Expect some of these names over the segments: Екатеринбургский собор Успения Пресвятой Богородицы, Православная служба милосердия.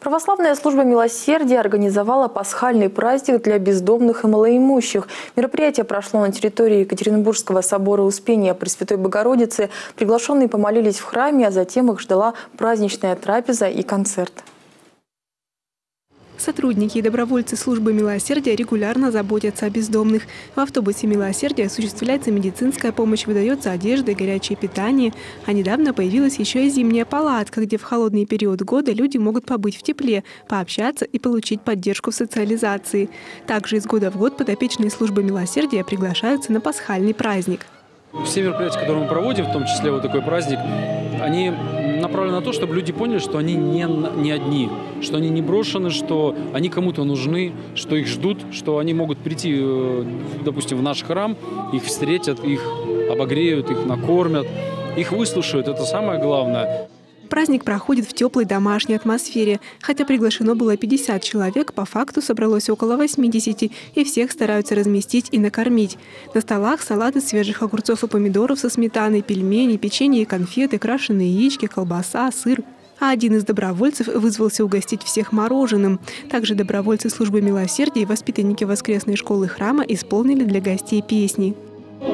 Православная служба милосердия организовала пасхальный праздник для бездомных и малоимущих. Мероприятие прошло на территории Екатеринбургского собора Успения Пресвятой Богородицы. Приглашенные помолились в храме, а затем их ждала праздничная трапеза и концерт. Сотрудники и добровольцы службы милосердия регулярно заботятся о бездомных. В автобусе милосердия осуществляется медицинская помощь, выдается одежда и горячее питание. А недавно появилась еще и зимняя палатка, где в холодный период года люди могут побыть в тепле, пообщаться и получить поддержку в социализации. Также из года в год подопечные службы милосердия приглашаются на пасхальный праздник. Все мероприятия, которые мы проводим, в том числе вот такой праздник, они направлены на то, чтобы люди поняли, что они не одни, что они не брошены, что они кому-то нужны, что их ждут, что они могут прийти, допустим, в наш храм, их встретят, их обогреют, их накормят, их выслушают. Это самое главное. Праздник проходит в теплой домашней атмосфере. Хотя приглашено было 50 человек, по факту собралось около 80, и всех стараются разместить и накормить. На столах салаты свежих огурцов и помидоров со сметаной, пельмени, печенье и конфеты, крашеные яички, колбаса, сыр. А один из добровольцев вызвался угостить всех мороженым. Также добровольцы службы милосердия и воспитанники воскресной школы храма исполнили для гостей песни.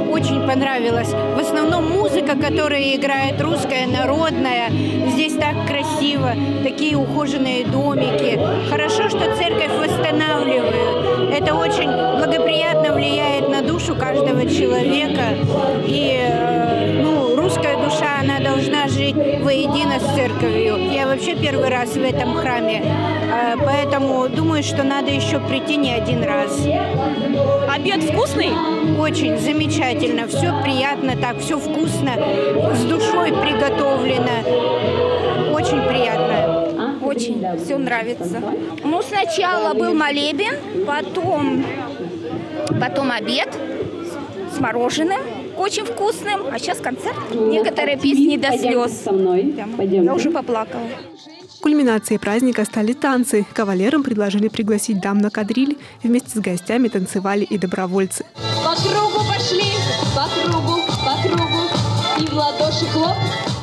Очень понравилось. В основном музыка, которая играет, русская, народная. Здесь так красиво, такие ухоженные домики. Хорошо, что церковь восстанавливают. Это очень благоприятно влияет на душу каждого человека. И русская душа, она должна жить воедино с церковью. Я вообще первый раз в этом храме, поэтому думаю, что надо еще прийти не один раз. Обед вкусный? Очень замечательно, все приятно, так все вкусно, с душой приготовлено, очень приятно. Очень, все нравится. Ну, сначала был молебен, потом обед с мороженым. Очень вкусным. А сейчас концерт. Некоторые песни до слез. Я уже поплакала. Кульминацией праздника стали танцы. Кавалерам предложили пригласить дам на кадриль. Вместе с гостями танцевали и добровольцы. По кругу пошли, по кругу, и в ладоши хлоп.